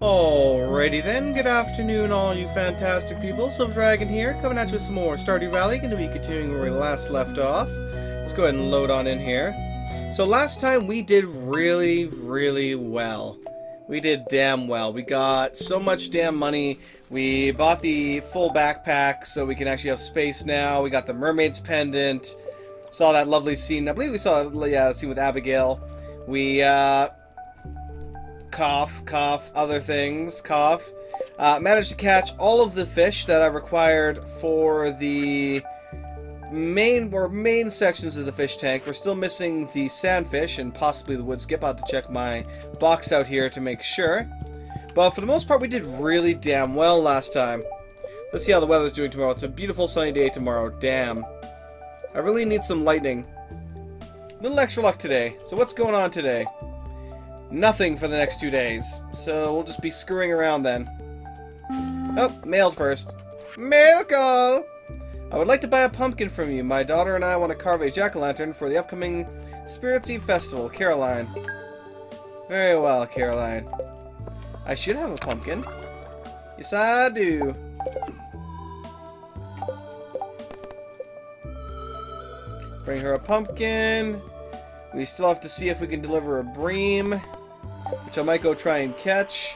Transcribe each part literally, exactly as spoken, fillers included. Alrighty then, good afternoon all you fantastic people. Silver Dragon here, coming at you with some more Stardew Valley. Going to be continuing where we last left off. Let's go ahead and load on in here. So last time we did really, really well. We did damn well. We got so much damn money. We bought the full backpack so we can actually have space now. We got the mermaid's pendant. Saw that lovely scene. I believe we saw that yeah, scene with Abigail. We, uh... cough, cough, other things, cough. Uh, managed to catch all of the fish that I required for the main or main sections of the fish tank. We're still missing the sandfish and possibly the wood skip. I'll have to check my box out here to make sure. But for the most part, we did really damn well last time. Let's see how the weather's doing tomorrow. It's a beautiful sunny day tomorrow. Damn. I really need some lightning. A little extra luck today. So what's going on today? Nothing for the next two days, so we'll just be screwing around then. Oh, mailed first. Mail call! I would like to buy a pumpkin from you. My daughter and I want to carve a jack-o'-lantern for the upcoming Spirits Eve Festival. Caroline. Very well, Caroline. I should have a pumpkin. Yes, I do. Bring her a pumpkin. We still have to see if we can deliver a bream, which I might go try and catch.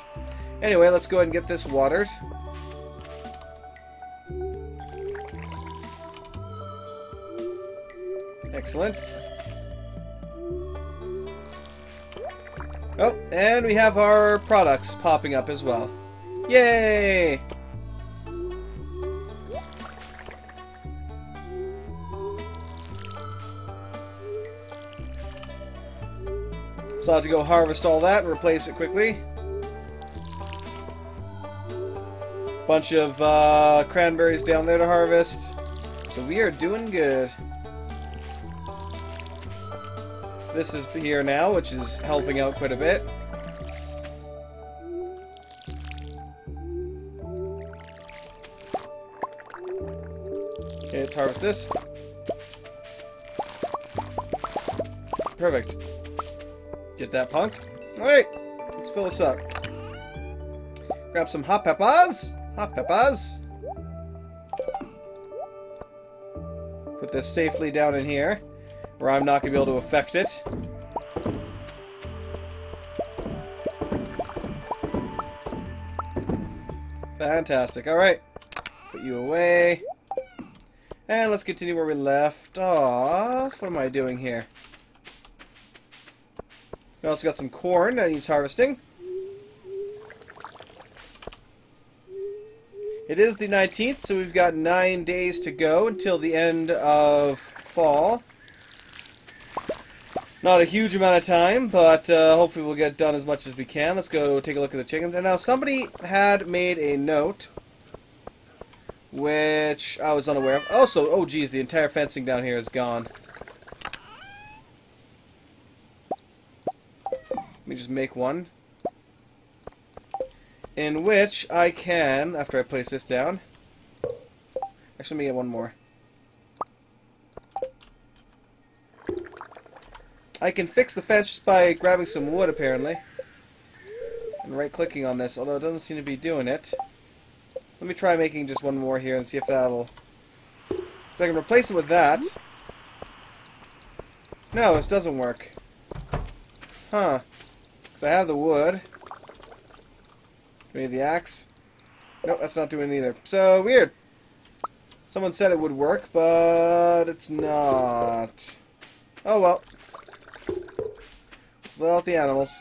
Anyway, let's go ahead and get this watered. Excellent. Oh, and we have our products popping up as well. Yay! So I'll have to go harvest all that and replace it quickly. Bunch of uh, cranberries down there to harvest. So we are doing good. This is here now, which is helping out quite a bit. Okay, let's harvest this. Perfect. Get that, punk. Alright, let's fill this up. Grab some hot peppers. Hot peppers. Put this safely down in here, where I'm not going to be able to affect it. Fantastic. Alright. Put you away. And let's continue where we left off. What am I doing here? We also got some corn that needs harvesting. It is the nineteenth, so we've got nine days to go until the end of fall. Not a huge amount of time, but uh, hopefully we'll get done as much as we can. Let's go take a look at the chickens. And now somebody had made a note, which I was unaware of. Also, oh geez, the entire fencing down here is gone. Let me just make one, in which I can, after I place this down, actually let me get one more. I can fix the fence just by grabbing some wood, apparently, and right-clicking on this, although it doesn't seem to be doing it. Let me try making just one more here and see if that'll... So I can replace it with that. No, this doesn't work. Huh. Because I have the wood. Do we need the axe? Nope, that's not doing it either. So, weird. Someone said it would work, but it's not. Oh, well. Let's let out the animals.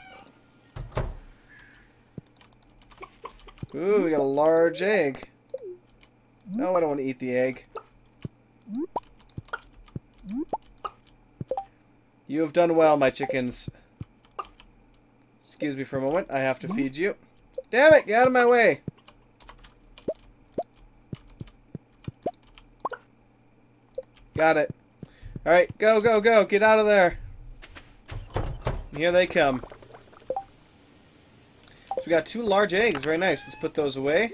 Ooh, we got a large egg. No, I don't want to eat the egg. You have done well, my chickens. Excuse me for a moment. I have to feed you. Damn it! Get out of my way! Got it. Alright, go, go, go! Get out of there! And here they come. So we got two large eggs. Very nice. Let's put those away.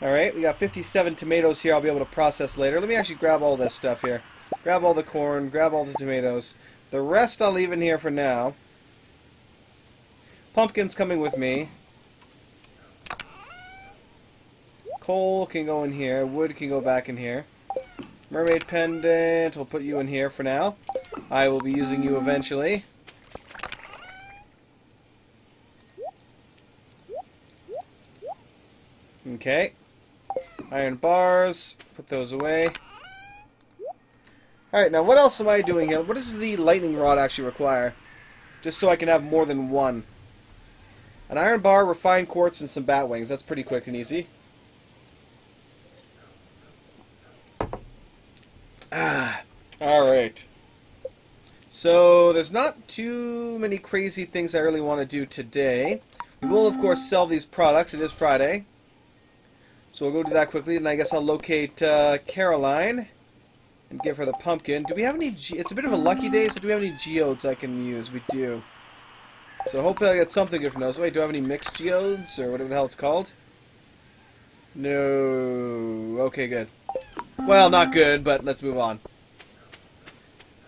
Alright, we got fifty-seven tomatoes here I'll be able to process later. Let me actually grab all this stuff here. Grab all the corn, grab all the tomatoes. The rest I'll leave in here for now. Pumpkin's coming with me. Coal can go in here. Wood can go back in here. Mermaid pendant, we'll put you in here for now. I will be using you eventually. Okay. Iron bars, put those away. Alright, now what else am I doing here? What does the lightning rod actually require? Just so I can have more than one. An iron bar, refined quartz, and some bat wings. That's pretty quick and easy. Ah, alright. So, there's not too many crazy things I really want to do today. We will, of course, sell these products. It is Friday. So we'll go do that quickly, and I guess I'll locate uh, Caroline. And give her the pumpkin. Do we have any... Ge it's a bit of a lucky day, so do we have any geodes I can use? We do. So hopefully I get something good from those. Wait, do I have any mixed geodes? Or whatever the hell it's called? No. Okay, good. Well, not good, but let's move on.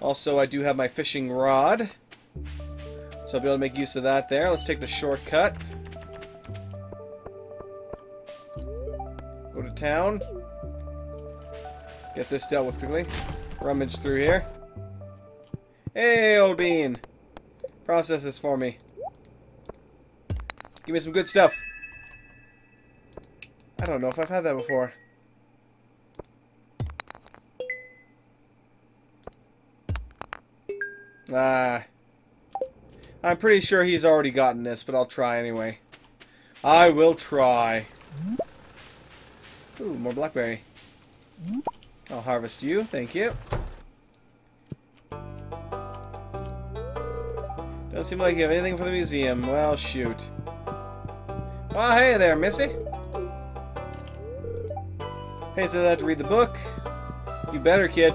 Also, I do have my fishing rod. So I'll be able to make use of that there. Let's take the shortcut. Go to town. Get this dealt with quickly. Rummage through here. Hey, old bean. Process this for me. Give me some good stuff. I don't know if I've had that before. Ah. I'm pretty sure he's already gotten this, but I'll try anyway. I will try. Ooh, more blackberry. I'll harvest you, thank you. Doesn't seem like you have anything for the museum. Well, shoot. Well, hey there, missy. Hey, so I have to read the book. You better, kid.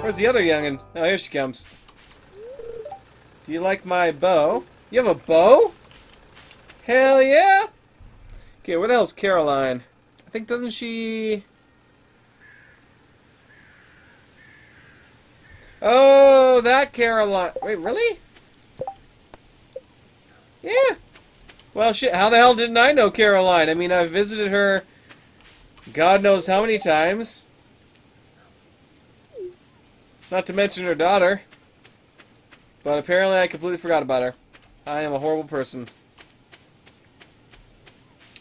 Where's the other young'un? Oh, here she comes. Do you like my bow? You have a bow? Hell yeah! Okay, where the hell's Caroline? I think, doesn't she... Oh, that Caroline. Wait, really? Yeah. Well, shit, how the hell didn't I know Caroline? I mean, I've visited her God knows how many times. Not to mention her daughter. But apparently I completely forgot about her. I am a horrible person.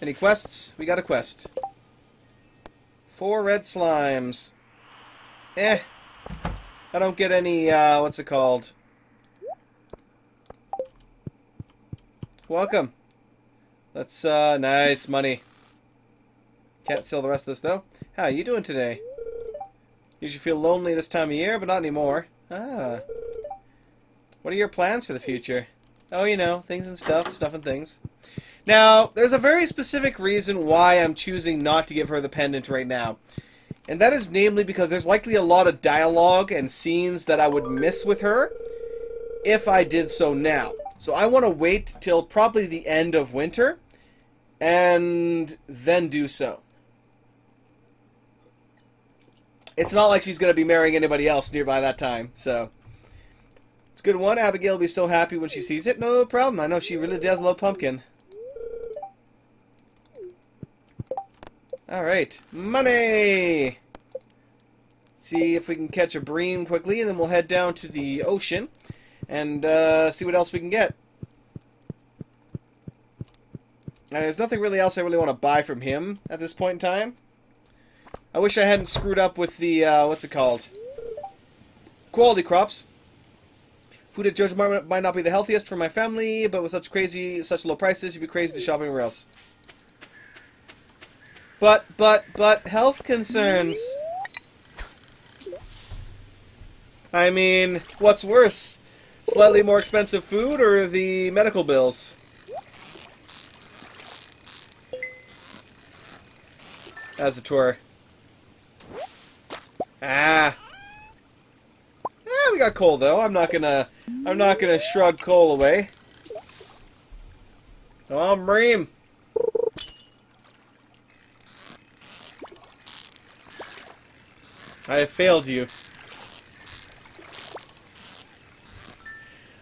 Any quests? We got a quest. Four red slimes. Eh. I don't get any, uh, what's it called? Welcome. That's, uh, nice money. Can't sell the rest of this, though. How are you doing today? You should feel lonely this time of year, but not anymore. Ah. What are your plans for the future? Oh, you know, things and stuff, stuff and things. Now, there's a very specific reason why I'm choosing not to give her the pendant right now. And that is namely because there's likely a lot of dialogue and scenes that I would miss with her if I did so now. So I want to wait till probably the end of winter and then do so. It's not like she's going to be marrying anybody else nearby that time, so... It's a good one. Abigail will be so happy when she sees it. No problem. I know she really does love pumpkin. Alright, money! See if we can catch a bream quickly, and then we'll head down to the ocean and uh, see what else we can get. And there's nothing really else I really want to buy from him at this point in time. I wish I hadn't screwed up with the, uh, what's it called? Quality crops. Food at JojaMart might not be the healthiest for my family, but with such crazy, such low prices, you'd be crazy to shop anywhere else. But, but, but, health concerns. I mean, what's worse? Slightly more expensive food or the medical bills? As it were. Ah. Ah, we got coal though. I'm not gonna, I'm not gonna shrug coal away. Oh, Mareem. I have failed you.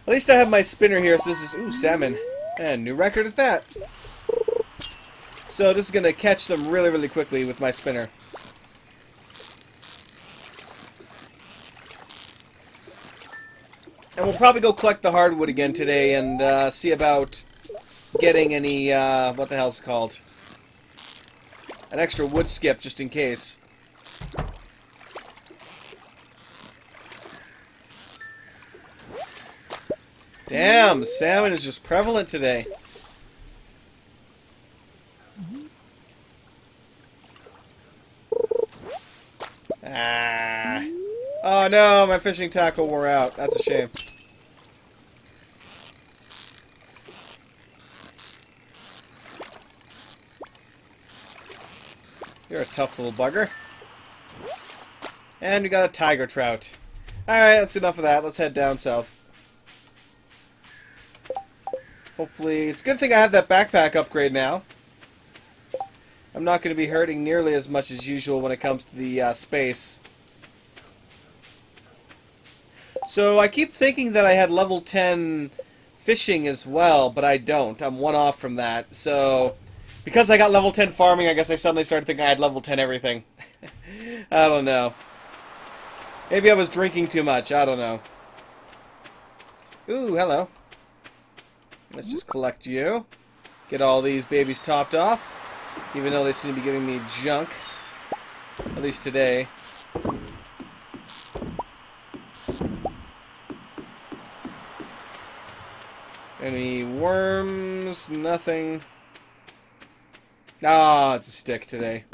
At least I have my spinner here, so this is... Ooh, salmon. And new record at that. So this is going to catch them really, really quickly with my spinner. And we'll probably go collect the hardwood again today and uh, see about getting any, uh, what the hell's it called? An extra wood skip just in case. Damn, salmon is just prevalent today. Ah. Oh no, my fishing tackle wore out. That's a shame. You're a tough little bugger. And we got a tiger trout. Alright, that's enough of that. Let's head down south. Hopefully, it's a good thing I have that backpack upgrade now. I'm not going to be hurting nearly as much as usual when it comes to the uh, space. So I keep thinking that I had level ten fishing as well, but I don't. I'm one off from that. So because I got level ten farming, I guess I suddenly started thinking I had level ten everything. I don't know. Maybe I was drinking too much. I don't know. Ooh, hello. Let's just collect you. Get all these babies topped off. Even though they seem to be giving me junk. At least today. Any worms? Nothing. Ah, oh, it's a stick today.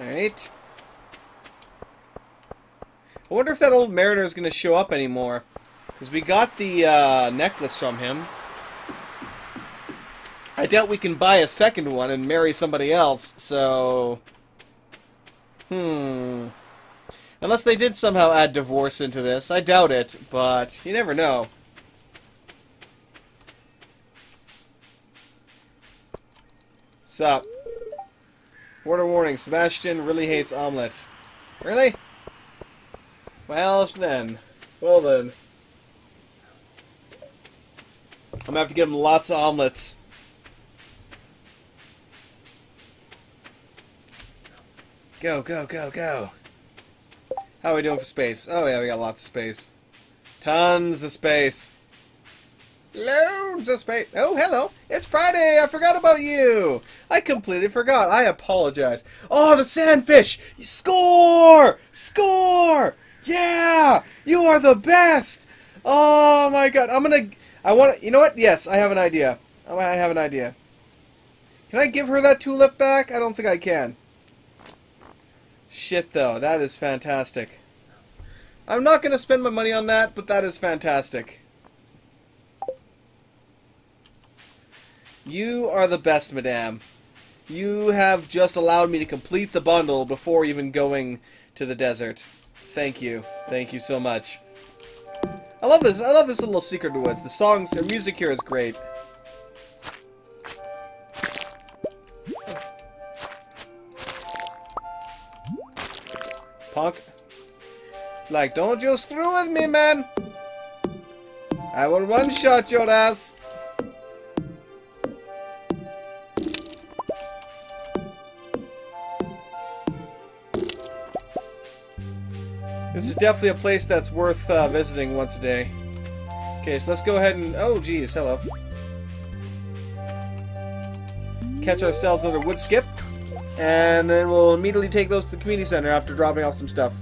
Alright. I wonder if that old mariner is going to show up anymore. Because we got the uh, necklace from him. I doubt we can buy a second one and marry somebody else, so... Hmm... Unless they did somehow add divorce into this. I doubt it, but you never know. Sup. Water warning, Sebastian really hates omelette. Really? Well then. Well then. I'm going to have to give him lots of omelettes. Go, go, go, go. How are we doing for space? Oh, yeah, we got lots of space. Tons of space. Loads of space. Oh, hello. It's Friday. I forgot about you. I completely forgot. I apologize. Oh, the sandfish. Score! Score! Yeah! You are the best! Oh, my God. I'm going to... I want to, you know what? Yes, I have an idea. I have an idea. Can I give her that tulip back? I don't think I can. Shit, though. That is fantastic. I'm not going to spend my money on that, but that is fantastic. You are the best, madame. You have just allowed me to complete the bundle before even going to the desert. Thank you. Thank you so much. I love this. I love this little secret woods. The songs, the music here is great. Punk. Like, don't you screw with me, man. I will one-shot your ass. This is definitely a place that's worth uh, visiting once a day. Okay, so let's go ahead and... Oh, geez, hello. Catch ourselves another wood skip. And then we'll immediately take those to the community center after dropping off some stuff.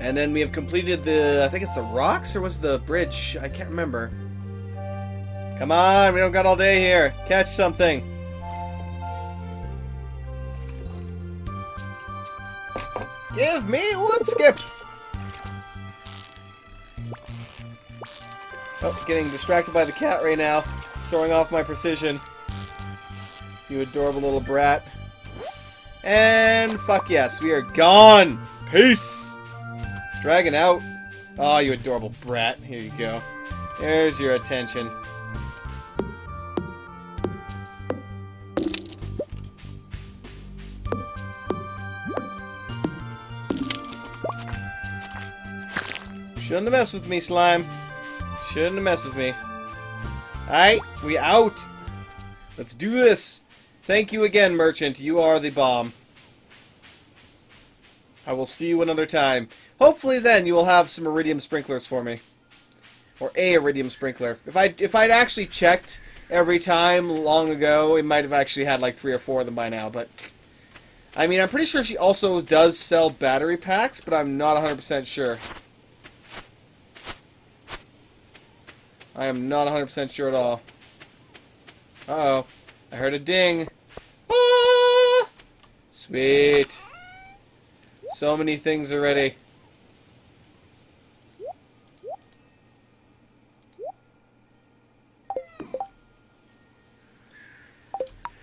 And then we have completed the... I think it's the rocks or was it the bridge? I can't remember. Come on, we don't got all day here. Catch something. Give me wood skip! Oh, getting distracted by the cat right now. It's throwing off my precision. You adorable little brat. And fuck yes, we are gone! Peace! Dragon out. Oh, you adorable brat. Here you go. There's your attention. Shouldn't have messed with me, slime. Shouldn't have messed with me. Alright, we out. Let's do this. Thank you again, merchant. You are the bomb. I will see you another time. Hopefully then you will have some iridium sprinklers for me. Or a iridium sprinkler. If, I, if I'd actually checked every time long ago, it might have actually had like three or four of them by now. But I mean, I'm pretty sure she also does sell battery packs, but I'm not one hundred percent sure. I am not one hundred percent sure at all. Uh-oh. I heard a ding. Ah! Sweet. So many things already.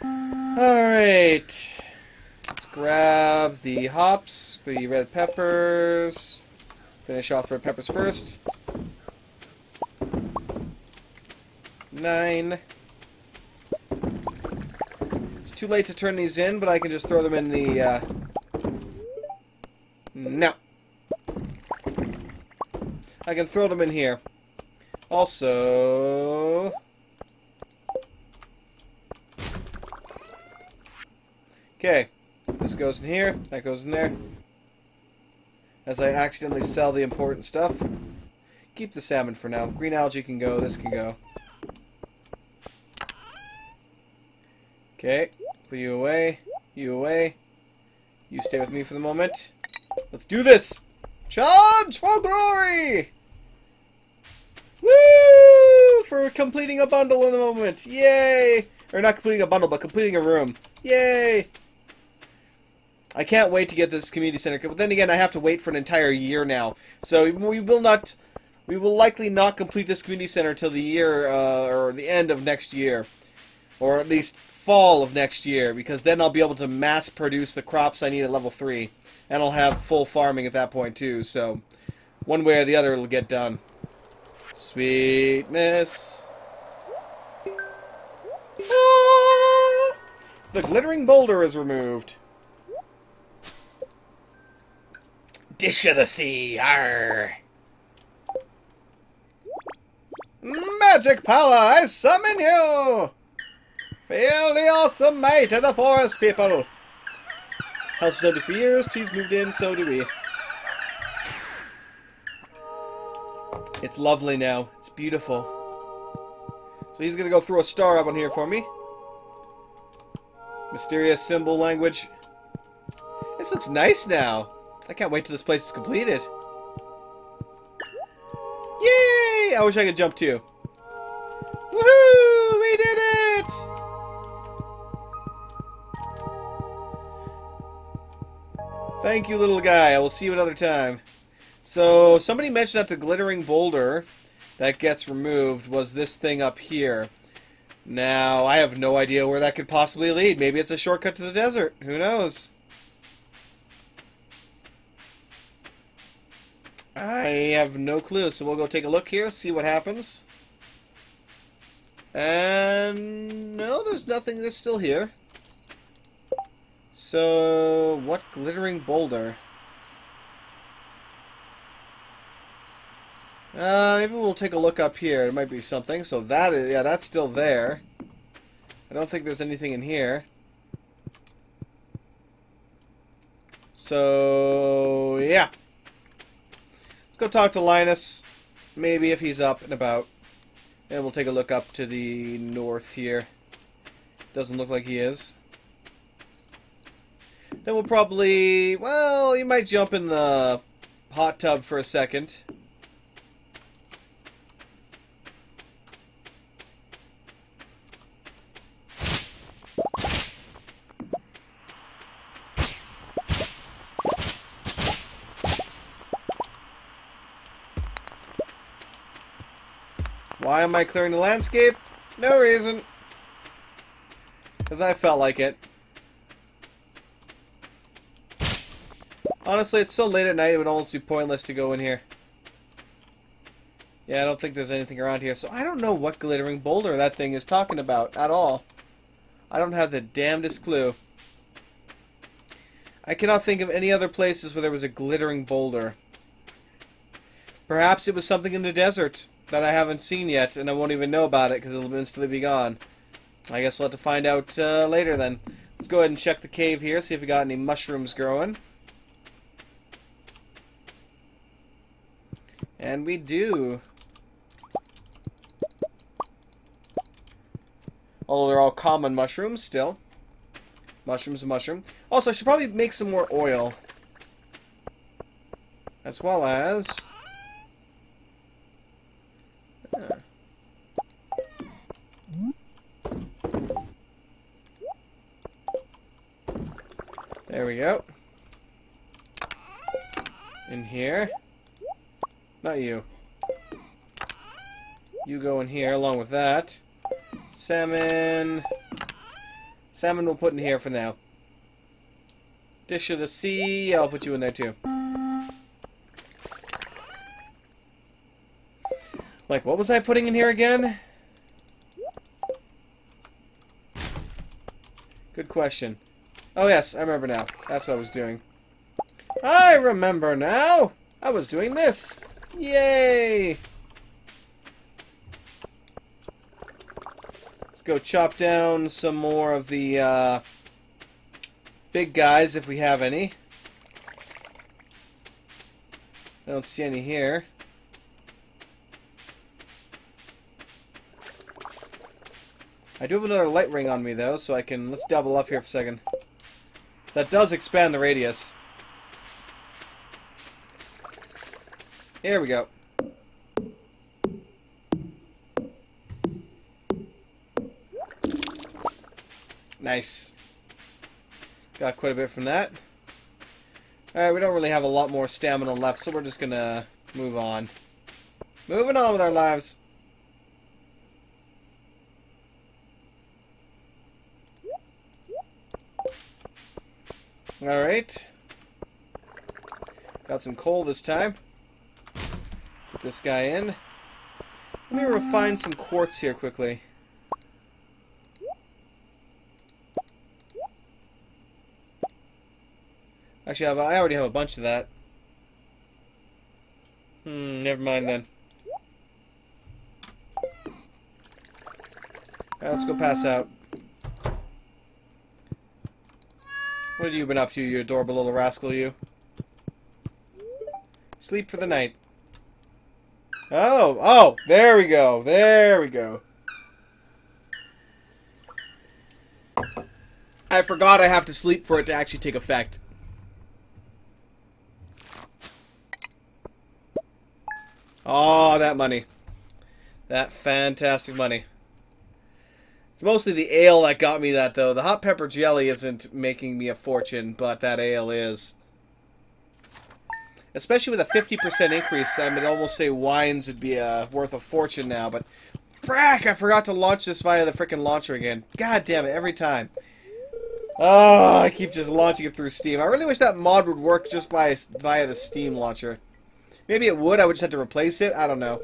Alright. Let's grab the hops, the red peppers. Finish off red peppers first. Nine. It's too late to turn these in, but I can just throw them in the... Uh... No. I can throw them in here. Also... Okay. This goes in here. That goes in there. As I accidentally sell the important stuff. Keep the salmon for now. Green algae can go. This can go. Okay, put you away, you away, you stay with me for the moment. Let's do this! Charge for glory! Woo! For completing a bundle in a moment, yay! Or not completing a bundle, but completing a room, yay! I can't wait to get this community center, but then again I have to wait for an entire year now. So we will not, we will likely not complete this community center till the year, uh, or the end of next year. Or at least fall of next year, because then I'll be able to mass produce the crops I need at level three. And I'll have full farming at that point too, so one way or the other it'll get done. Sweetness. Ah! The glittering boulder is removed. Dish of the sea, arr! Magic power, I summon you! Feel the awesome might of the forest people! House was empty for years, trees moved in, so do we. It's lovely now. It's beautiful. So he's gonna go throw a star up on here for me. Mysterious symbol language. This looks nice now. I can't wait till this place is completed. Yay! I wish I could jump too. Woohoo! We did it! Thank you, little guy. I will see you another time. So, somebody mentioned that the glittering boulder that gets removed was this thing up here. Now, I have no idea where that could possibly lead. Maybe it's a shortcut to the desert. Who knows? I have no clue. So, we'll go take a look here, see what happens. And... no, there's nothing that's still here. So, what glittering boulder? Uh, maybe we'll take a look up here. It might be something. So that is, yeah, that's still there. I don't think there's anything in here. So, yeah. Let's go talk to Linus. Maybe if he's up and about. And we'll take a look up to the north here. Doesn't look like he is. Then we'll probably, well, you might jump in the hot tub for a second. Why am I clearing the landscape? No reason. Because I felt like it. Honestly, it's so late at night, it would almost be pointless to go in here. Yeah, I don't think there's anything around here, so I don't know what glittering boulder that thing is talking about at all. I don't have the damnedest clue. I cannot think of any other places where there was a glittering boulder. Perhaps it was something in the desert that I haven't seen yet, and I won't even know about it because it'll instantly be gone. I guess we'll have to find out uh, later then. Let's go ahead and check the cave here, see if we got any mushrooms growing. And we do. Although they're all common mushrooms still. Mushrooms, mushroom. Also, I should probably make some more oil. As well as... Yeah. There we go. In here. Not you. You go in here along with that. Salmon. Salmon we'll put in here for now. Dish of the sea. I'll put you in there too. Like, what was I putting in here again? Good question. Oh yes, I remember now. That's what I was doing. I remember now! I was doing this! Yay! Let's go chop down some more of the uh, big guys if we have any. I don't see any here. I do have another light ring on me though, so I can... Let's double up here for a second. That does expand the radius. There we go. Nice. Got quite a bit from that. Alright, we don't really have a lot more stamina left, so we're just gonna move on. Moving on with our lives. Alright. Got some coal this time. Put this guy in. Let me refine some quartz here quickly. Actually, I already have a bunch of that. Hmm, never mind then. Alright, let's go pass out. What have you been up to, you adorable little rascal, you? Sleep for the night. Oh, oh, there we go, there we go. I forgot I have to sleep for it to actually take effect. Oh, that money. That fantastic money. It's mostly the ale that got me that, though. The hot pepper jelly isn't making me a fortune, but that ale is. Especially with a fifty percent increase, I would almost say wines would be uh, worth a fortune now, but... Frack! I forgot to launch this via the frickin' launcher again. God damn it, every time. Oh, I keep just launching it through Steam. I really wish that mod would work just by via the Steam launcher. Maybe it would, I would just have to replace it? I don't know.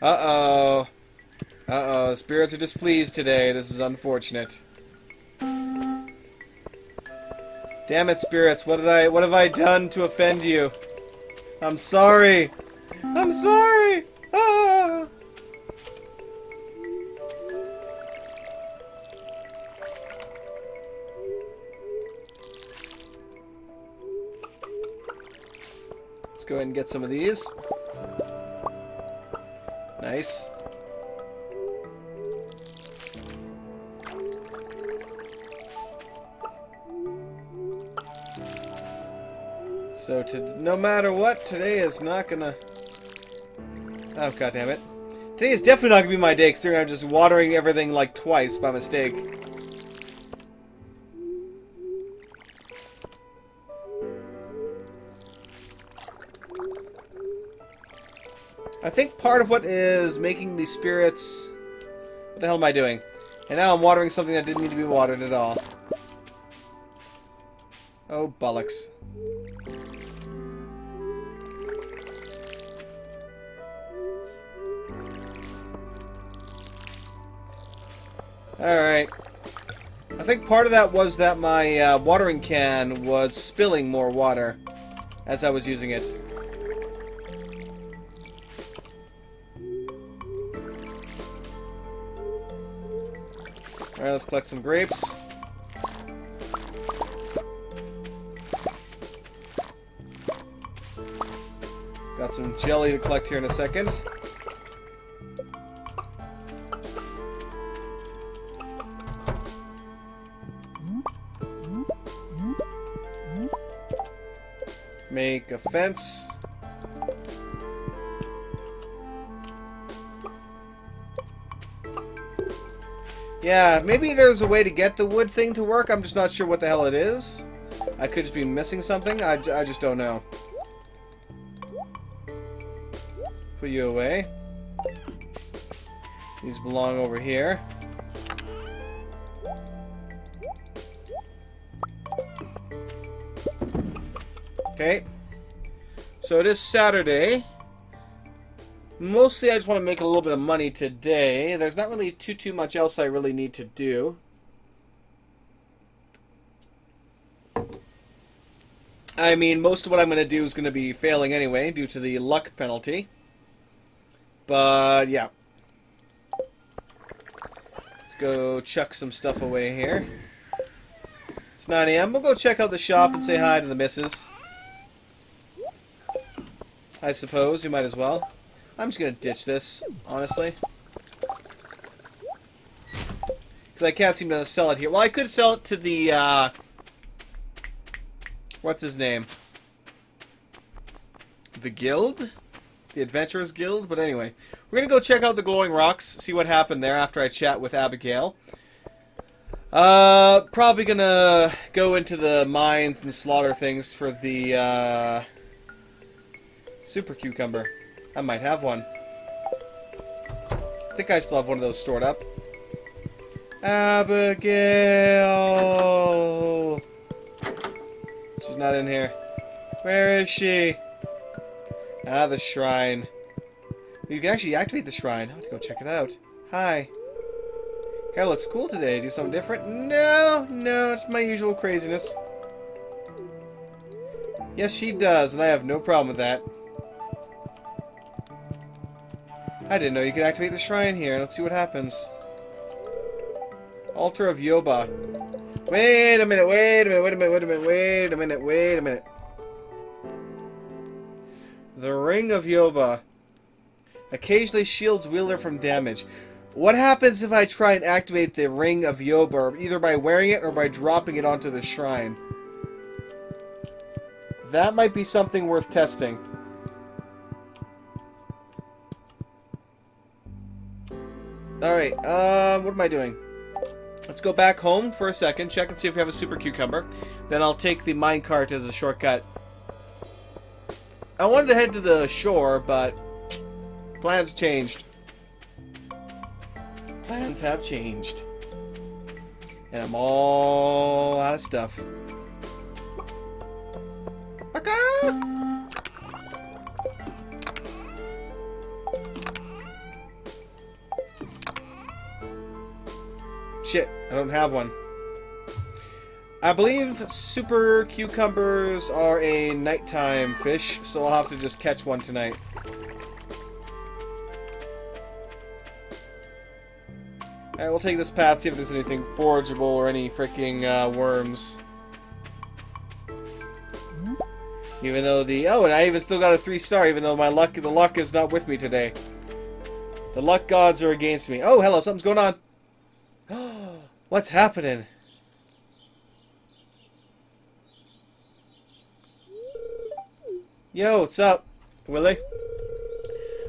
Uh-oh. Uh-oh, spirits are displeased today. This is unfortunate. Damn it, spirits. What did I what have I done to offend you? I'm sorry. I'm sorry. Ah. Let's go ahead and get some of these. Nice. So, to, no matter what, today is not gonna... Oh, god damn it. Today is definitely not gonna be my day, considering I'm just watering everything, like, twice by mistake. I think part of what is making these spirits... What the hell am I doing? And now I'm watering something that didn't need to be watered at all. Oh, bollocks. Alright. I think part of that was that my uh, watering can was spilling more water as I was using it. Alright, let's collect some grapes. Got some jelly to collect here in a second. Make a fence. Yeah, maybe there's a way to get the wood thing to work. I'm just not sure what the hell it is. I could just be missing something. I, I just don't know. Put you away. These belong over here. Okay. So it is Saturday. Mostly I just want to make a little bit of money today. There's not really too, too much else I really need to do. I mean, most of what I'm going to do is going to be failing anyway due to the luck penalty. But, yeah. Let's go chuck some stuff away here. It's nine A M We'll go check out the shop and say hi to the missus. I suppose. You might as well. I'm just going to ditch this, honestly. Because I can't seem to sell it here. Well, I could sell it to the, uh... what's his name? The guild? The Adventurers Guild? But anyway. We're going to go check out the Glowing Rocks, see what happened there after I chat with Abigail. Uh, probably going to go into the mines and slaughter things for the, uh... Super Cucumber. I might have one. I think I still have one of those stored up. Abigail! She's not in here. Where is she? Ah, the shrine. You can actually activate the shrine. I'll have to go check it out. Hi. Hair looks cool today. Do something different? No, no, it's my usual craziness. Yes, she does, and I have no problem with that. I didn't know you could activate the shrine here. Let's see what happens. Altar of Yoba. Wait a minute, wait a minute, wait a minute, wait a minute, wait a minute, wait a minute. The Ring of Yoba. Occasionally shields wielder from damage. What happens if I try and activate the Ring of Yoba, either by wearing it or by dropping it onto the shrine? That might be something worth testing. Alright, uh, what am I doing? Let's go back home for a second, check and see if we have a super cucumber. Then I'll take the minecart as a shortcut. I wanted to head to the shore, but plans changed. Plans have changed. And I'm all out of stuff. Okay. Shit, I don't have one. I believe super cucumbers are a nighttime fish, so I'll have to just catch one tonight. Alright, we'll take this path, see if there's anything forageable or any freaking uh, worms. Even though the... oh, and I even still got a three star, even though my luck, the luck is not with me today. The luck gods are against me. Oh, hello, something's going on. What's happening? Yo, what's up, Willie?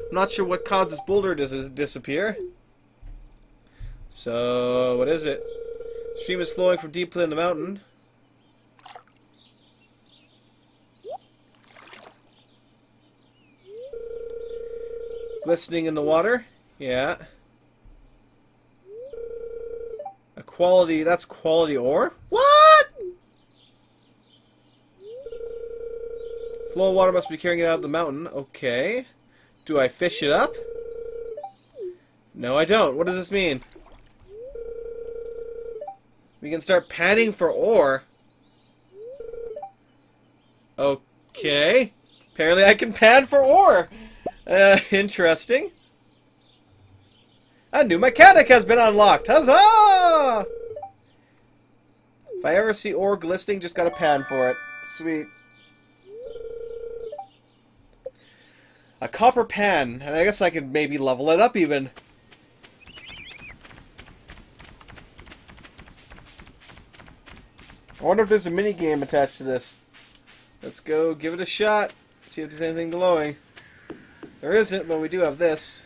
I'm not sure what caused this boulder to disappear. So, what is it? Stream is flowing from deep within the mountain. Glistening in the water? Yeah. Quality, that's quality ore? What? Flow of water must be carrying it out of the mountain. Okay. Do I fish it up? No, I don't. What does this mean? We can start panning for ore. Okay. Apparently I can pan for ore. Uh, interesting. A new mechanic has been unlocked! Huzzah! If I ever see ore glistening, just gotta pan for it. Sweet. A copper pan, and I guess I could maybe level it up even. I wonder if there's a mini game attached to this. Let's go give it a shot. See if there's anything glowing. There isn't, but we do have this.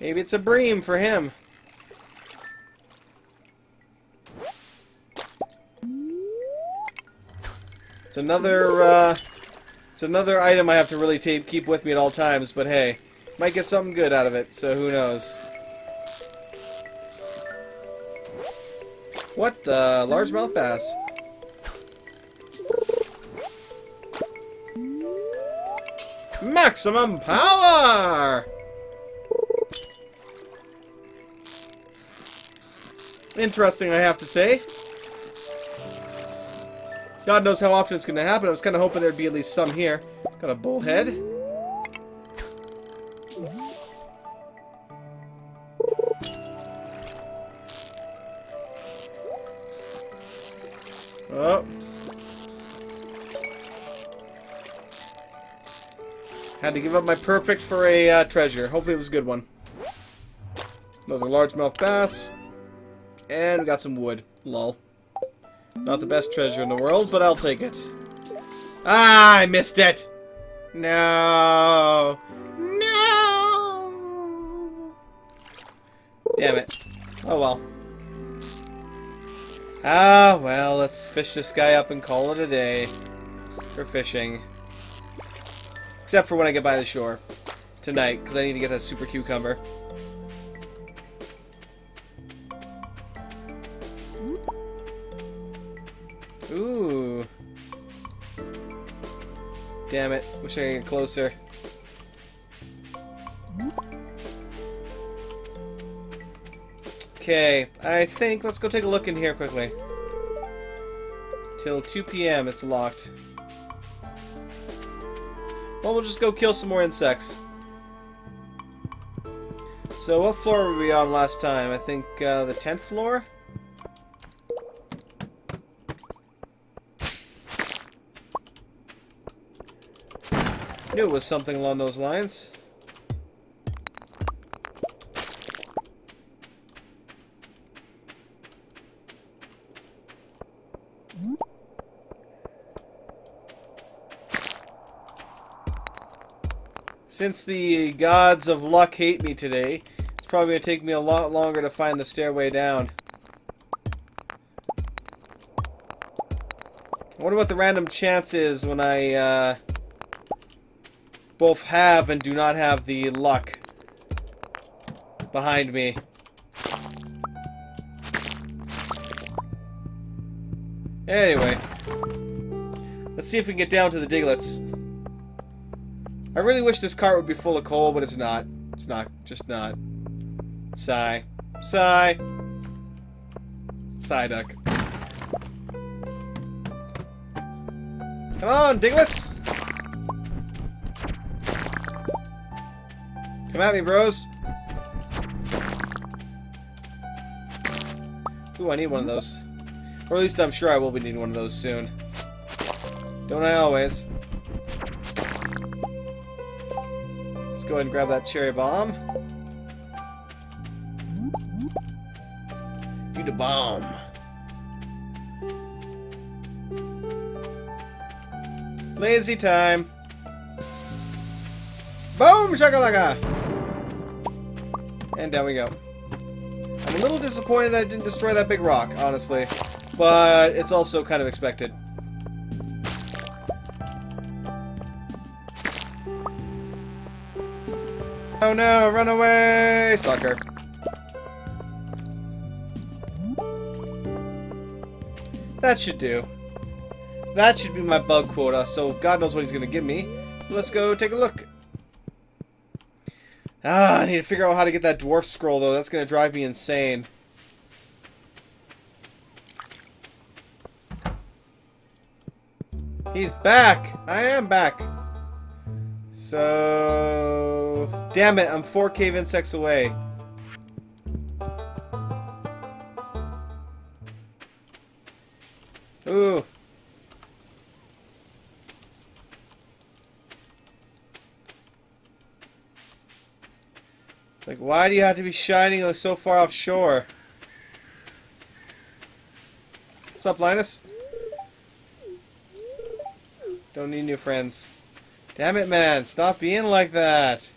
Maybe it's a bream for him. It's another, uh, it's another item I have to really tape, keep with me at all times, but hey, might get something good out of it, so who knows. What the? Largemouth bass. Maximum power! Interesting, I have to say. God knows how often it's going to happen. I was kind of hoping there'd be at least some here. Got a bullhead. Oh. Had to give up my perfect for a uh, treasure. Hopefully it was a good one. Another largemouth bass. And we got some wood. Lol. Not the best treasure in the world, but I'll take it. Ah, I missed it! No! No! Damn it. Oh well. Ah, well, let's fish this guy up and call it a day. For fishing. Except for when I get by the shore. Tonight, because I need to get that super cucumber. Ooh. Damn it. Wish I could get closer. Okay. I think let's go take a look in here quickly. Till two P M it's locked. Well, we'll just go kill some more insects. So what floor were we on last time? I think uh, the tenth floor? I knew it was something along those lines. Since the gods of luck hate me today, it's probably going to take me a lot longer to find the stairway down. I wonder what the random chance is when I, uh... both have and do not have the luck behind me. Anyway, let's see if we can get down to the diglets. I really wish this cart would be full of coal, but it's not. It's not. Just not. Sigh. Sigh. Sigh, duck. Come on, diglets! Come at me, bros. Ooh, I need one of those. Or at least I'm sure I will be needing one of those soon. Don't I always? Let's go ahead and grab that cherry bomb. Do the bomb. Lazy time. Boom, shakalaka! And down we go. I'm a little disappointed that I didn't destroy that big rock, honestly. But it's also kind of expected. Oh no, run away, sucker. That should do. That should be my bug quota, so God knows what he's gonna give me. Let's go take a look. Ah, I need to figure out how to get that dwarf scroll, though. That's going to drive me insane. He's back! I am back! So... damn it, I'm four cave insects away. Ooh. It's like, why do you have to be shining so far offshore? What's up, Linus? Don't need new friends. Damn it, man. Stop being like that.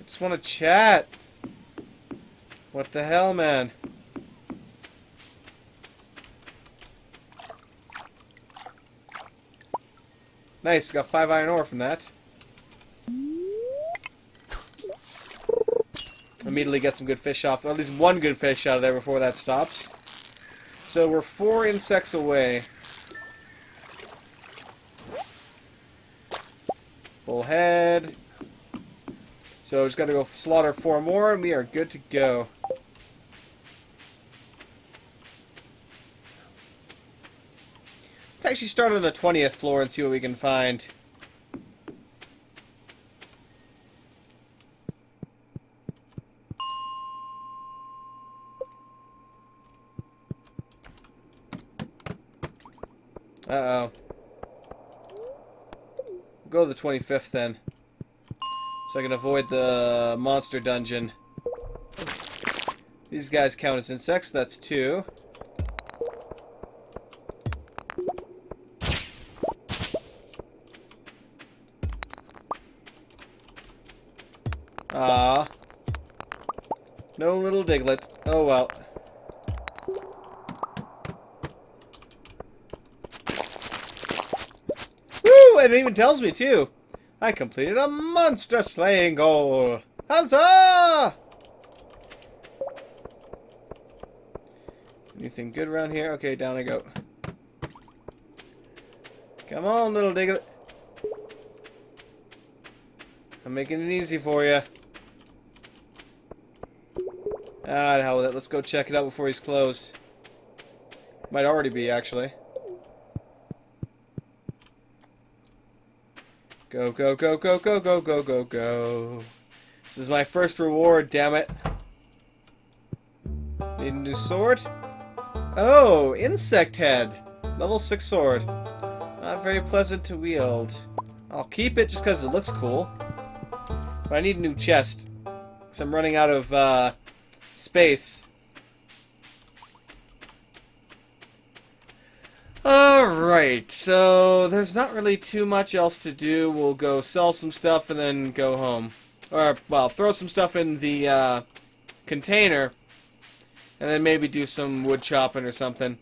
I just want to chat. What the hell, man? Nice, got five iron ore from that. Immediately get some good fish off, or at least one good fish out of there before that stops. So we're four insects away. Bullhead. So just gotta go slaughter four more and we are good to go. Let's actually start on the twentieth floor and see what we can find. Uh-oh. We'll go to the twenty-fifth then. So I can avoid the monster dungeon. These guys count as insects, that's two. Ah, no little diglet. Oh well. Woo! And it even tells me too. I completed a monster slaying goal. Huzzah! Anything good around here? Okay, down I go. Come on, little diglet. I'm making it easy for you. Ah, the hell with it. Let's go check it out before he's closed. Might already be, actually. Go, go, go, go, go, go, go, go, go. This is my first reward, damn it. Need a new sword? Oh, insect head. Level six sword. Not very pleasant to wield. I'll keep it just because it looks cool. But I need a new chest. Because I'm running out of, uh... space. Alright, so there's not really too much else to do. We'll go sell some stuff and then go home. Or, well, throw some stuff in the uh, container and then maybe do some wood chopping or something.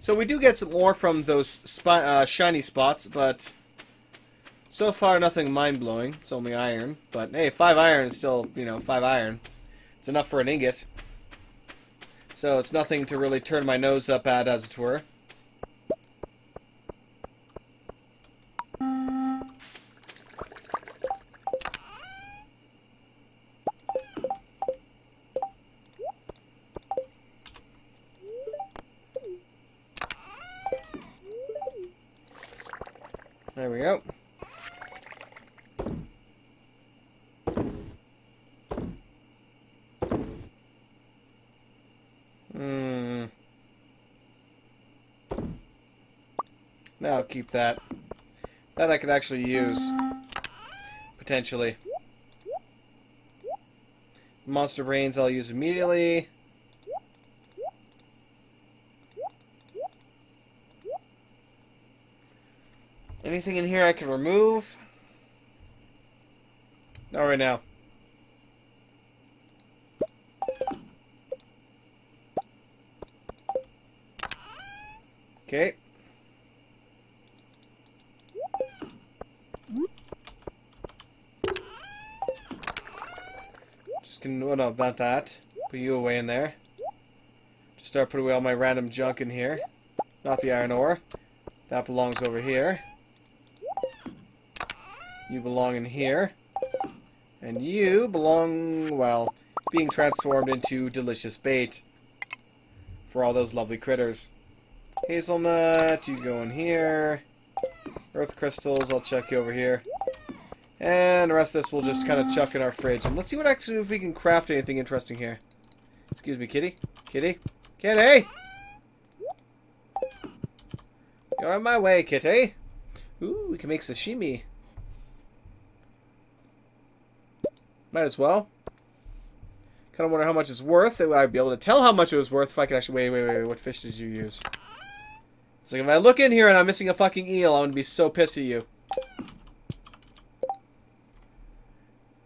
So we do get some more from those spy uh, shiny spots, but so far, nothing mind-blowing. It's only iron. But, hey, five iron is still, you know, five iron. It's enough for an ingot. So it's nothing to really turn my nose up at, as it were. There we go. I'll keep that. That I could actually use. Potentially. Monster brains I'll use immediately. Anything in here I can remove? Not right now. Okay. No, no, not that. Put you away in there. Just start putting away all my random junk in here. Not the iron ore. That belongs over here. You belong in here. And you belong, well, being transformed into delicious bait for all those lovely critters. Hazelnut, you go in here. Earth crystals, I'll check you over here. And the rest of this we'll just kind of chuck in our fridge. And let's see what actually if we can craft anything interesting here. Excuse me, kitty. Kitty. Kitty! You're on my way, kitty. Ooh, we can make sashimi. Might as well. Kind of wonder how much it's worth. I'd be able to tell how much it was worth if I could actually... Wait, wait, wait, what fish did you use? It's like if I look in here and I'm missing a fucking eel, I'm going to be so pissed at you.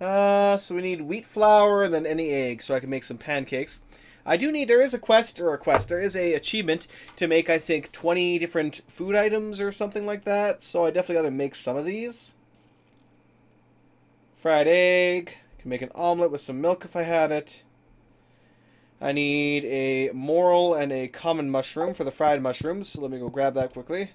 Uh, so we need wheat flour and then any egg so I can make some pancakes. I do need... There is a quest, or a quest. There is a achievement to make, I think, twenty different food items or something like that. So I definitely got to make some of these. Fried egg. Can make an omelet with some milk if I had it. I need a morel and a common mushroom for the fried mushrooms. So let me go grab that quickly.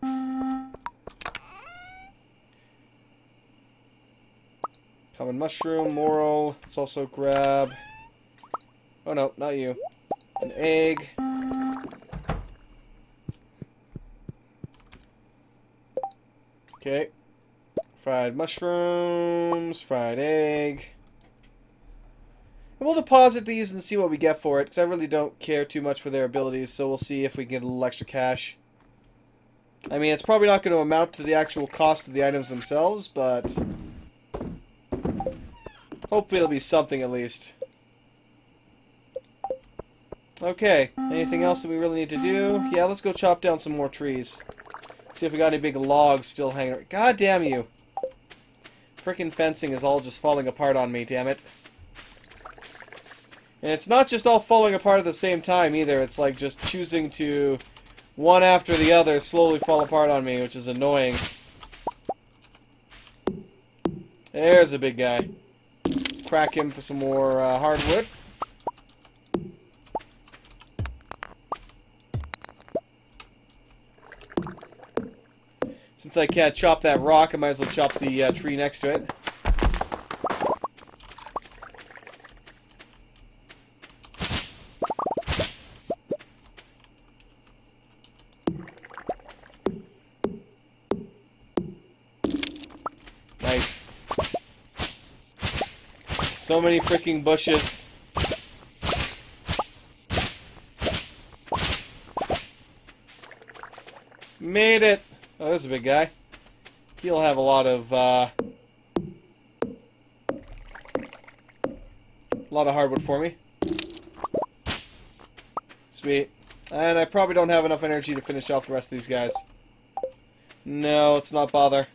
Common mushroom, morel. Let's also grab... Oh no, not you. An egg. Okay. Fried mushrooms, fried egg. And we'll deposit these and see what we get for it, because I really don't care too much for their abilities, so we'll see if we can get a little extra cash. I mean, it's probably not going to amount to the actual cost of the items themselves, but hopefully it'll be something at least. Okay, anything else that we really need to do? Yeah, let's go chop down some more trees. See if we got any big logs still hanging around. God damn you! Frickin' fencing is all just falling apart on me, damn it. And it's not just all falling apart at the same time either, it's like just choosing to one after the other slowly fall apart on me, which is annoying. There's a big guy. Let's crack him for some more uh, hardwood. Since I can't chop that rock, I might as well chop the uh, tree next to it. Nice. So many freaking bushes. Made it! Oh, there's a big guy. He'll have a lot of, uh... a lot of hardwood for me. Sweet. And I probably don't have enough energy to finish off the rest of these guys. No, let's not bother.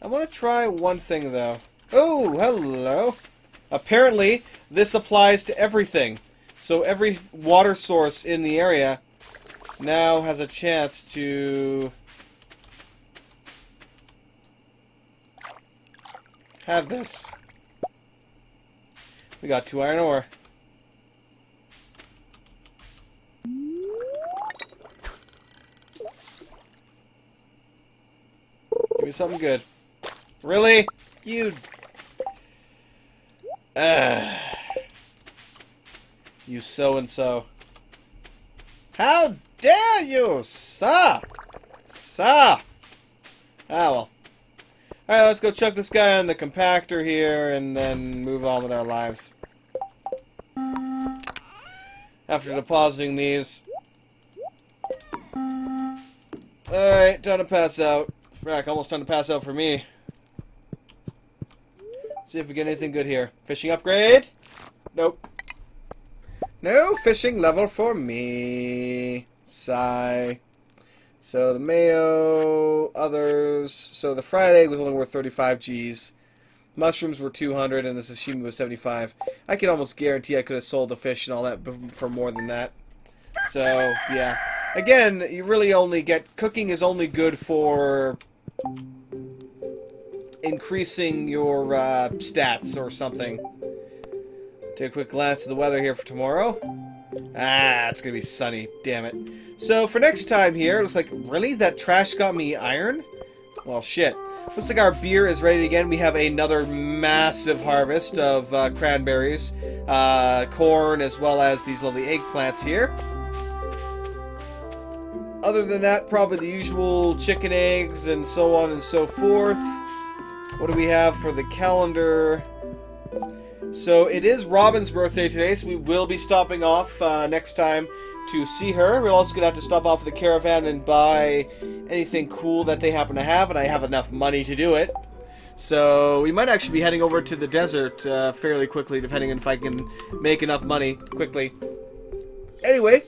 I want to try one thing, though. Oh, hello! Apparently, this applies to everything. So every water source in the area... now has a chance to have this. We got two iron ore. Give me something good. Really? You... Uh, you so-and-so. How dare you, sir? Sir! Ah, well. Alright, let's go chuck this guy on the compactor here and then move on with our lives. After depositing these. Alright, time to pass out. Frack, almost time to pass out for me. See if we get anything good here. Fishing upgrade? Nope. No fishing level for me. Sigh. So the mayo, others. So the fried egg was only worth thirty-five G's. Mushrooms were two hundred and the sashimi was seventy-five. I can almost guarantee I could have sold the fish and all that for more than that. So, yeah. Again, you really only get... Cooking is only good for increasing your uh, stats or something. Take a quick glance at the weather here for tomorrow. Ah, it's going to be sunny. Damn it. So, for next time here, it looks like, really? That trash got me iron? Well, shit. Looks like our beer is ready again. We have another massive harvest of uh, cranberries, uh, corn, as well as these lovely eggplants here. other than that, probably the usual chicken eggs and so on and so forth. What do we have for the calendar? So it is Robin's birthday today, so we will be stopping off uh, next time to see her. We're also going to have to stop off at the caravan and buy anything cool that they happen to have, and I have enough money to do it. So we might actually be heading over to the desert uh, fairly quickly, depending on if I can make enough money quickly. Anyway,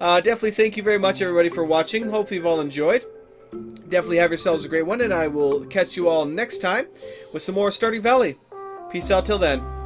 uh, definitely thank you very much, everybody, for watching. Hopefully you've all enjoyed. Definitely have yourselves a great one, and I will catch you all next time with some more Stardew Valley. Peace out till then.